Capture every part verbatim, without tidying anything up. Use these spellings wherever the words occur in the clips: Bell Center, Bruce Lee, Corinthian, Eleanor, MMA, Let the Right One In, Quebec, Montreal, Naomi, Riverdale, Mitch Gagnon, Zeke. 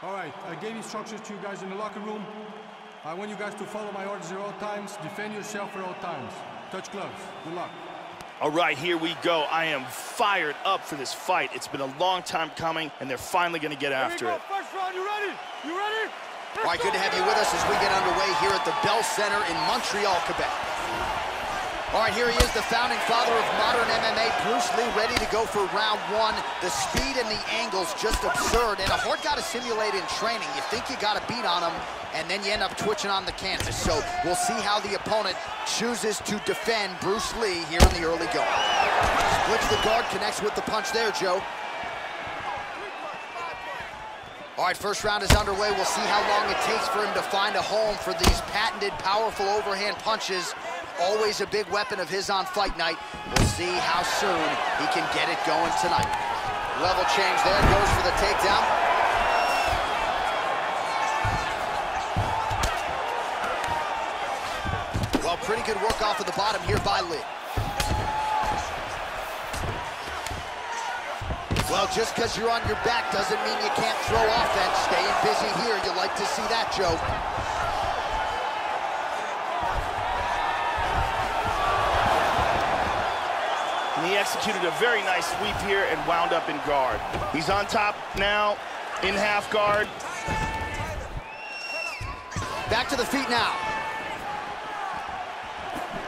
All right, I gave instructions to you guys in the locker room. I want you guys to follow my orders at all times. Defend yourself at all times. Touch gloves. Good luck. All right, here we go. I am fired up for this fight. It's been a long time coming, and they're finally going to get after it. First round, you ready? You ready? All right, good to have you with us as we get underway here at the Bell Center in Montreal, Quebec. All right, here he is, the founding father of modern M M A, Bruce Lee, ready to go for round one. The speed and the angles just absurd, and a hard guy to simulate in training. You think you got a beat on him, and then you end up twitching on the canvas. So we'll see how the opponent chooses to defend Bruce Lee here in the early going. Splits the guard, connects with the punch there, Joe. All right, first round is underway. We'll see how long it takes for him to find a home for these patented, powerful overhand punches. Always a big weapon of his on fight night. We'll see how soon he can get it going tonight. Level change there, goes for the takedown. Well, pretty good work off of the bottom here by Lee. Well, just because you're on your back doesn't mean you can't throw offense. Staying busy here, you like to see that, Joe. And he executed a very nice sweep here and wound up in guard. He's on top now, in half guard. Back to the feet now.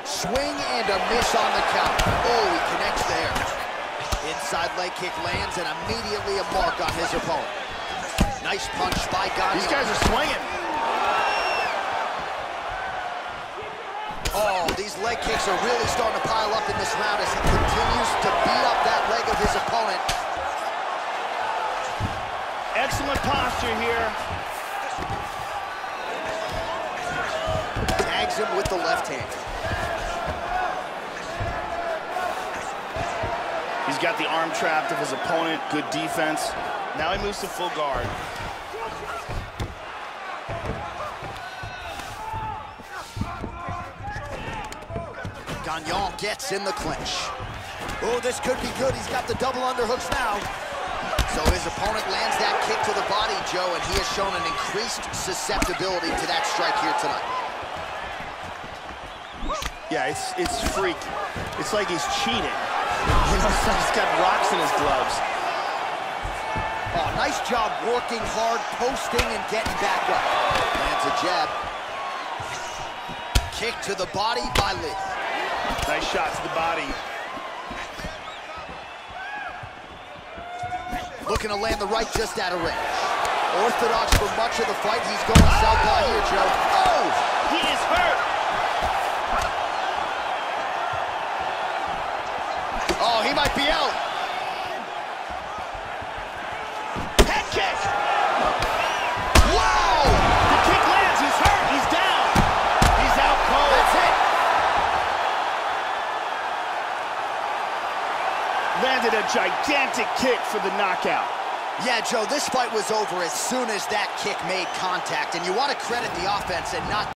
Swing and a miss on the count. Oh, he connects there. Inside leg kick lands and immediately a mark on his opponent. Nice punch by Gagnon. These guys are swinging. Oh, these leg kicks are really starting to pile up in this round as he continues to beat up that leg of his opponent. Excellent posture here. Tags him with the left hand. He's got the arm trapped of his opponent, good defense. Now he moves to full guard. Gagnon gets in the clinch. Oh, this could be good. He's got the double underhooks now. So his opponent lands that kick to the body, Joe, and he has shown an increased susceptibility to that strike here tonight. Yeah, it's, it's freak. It's like he's cheating. You know, he's got rocks in his gloves. Oh, nice job working hard, posting, and getting back up. Lands a jab. Kick to the body by Lee. Nice shot to the body. Looking to land the right just out of range. Orthodox for much of the fight. He's going oh! southpaw here, Joe. Oh! He is hurt! Oh, he might be out. Head kick. Wow! The kick lands. He's hurt. He's down. He's out cold. That's it. Landed a gigantic kick for the knockout. Yeah, Joe, this fight was over as soon as that kick made contact. And you want to credit the offense and not...